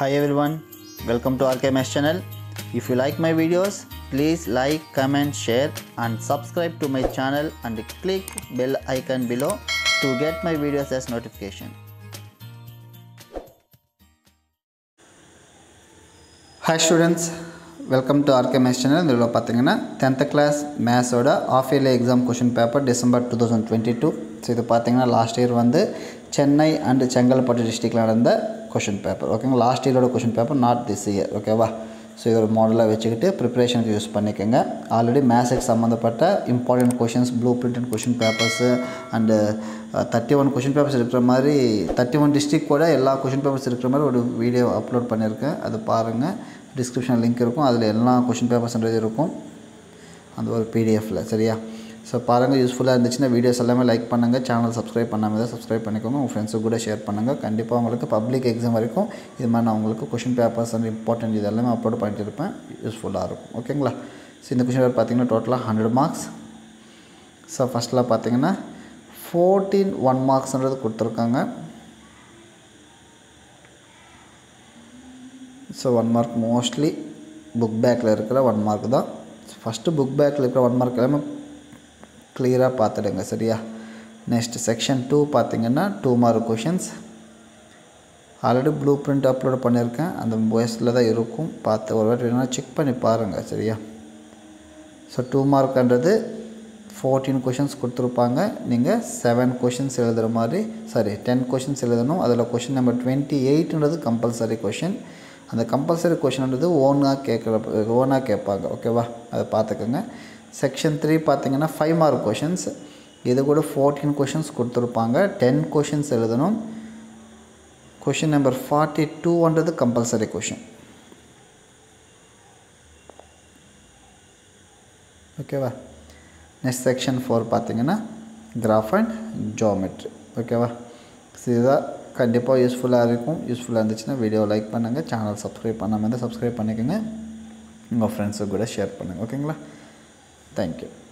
Hi everyone, welcome to RK Maths channel. If you like my videos, please like, comment, share and subscribe to my channel and click bell icon below to get my videos as notification. Hi students, welcome to RK Maths channel. In this video, 10th class maths half yearly exam question paper December 2022. So, last year Chennai and Chengalpattu district question paper. Okay, last year question paper, not this year. Okay, so your model preparation use pannekeenga. Already maths exam important questions, blueprint and question papers and 31 question papers irukra mari 31 district koda ella question papers irukra mari oru video upload pannirken. Adu paarenga. Description link irukum adile ella question papers endradhu irukum and or pdf la seriya so paranga useful ah irundhuchina videos ellame like pannunga channel subscribe pannama subscribe pannikonga and friends ku share pannunga kandipa ungalku public exam varaikum idhu maana ungalku question papers and important idellame upload panniterpen useful ah irukum okayla so indha question pathina total 100 marks so first la pathina 14 1 marks endradhu kuduthirukanga so 1 mark mostly book back la irukra 1 mark da first book back la irukra 1 mark ellam clear ah paatudunga seriya next section 2 pathina 2 mark questions already blueprint upload pannirken and voice la da irukum paathu oru varu check panni paarenga seriya so 2 mark endradhu 14 questions kuduthirupanga neenga 7 questions eludra mari sorry 10 questions eludanum adala question number 28 endradhu compulsory question. And the compulsory question under the one okay, wow. Section 3 pathina 5 mark questions. Either go to 14 questions kuduthirupanga, 10 questions eludhanum. Question number 42 under the compulsory question. Okay, wow. Next section 4 pathina graph and geometry. Okay, wow. See the kandipa useful ah irundhuchina video like pannunga channel subscribe pannama subscribe pannikenga unga friends ku share pannunga okayla thank you.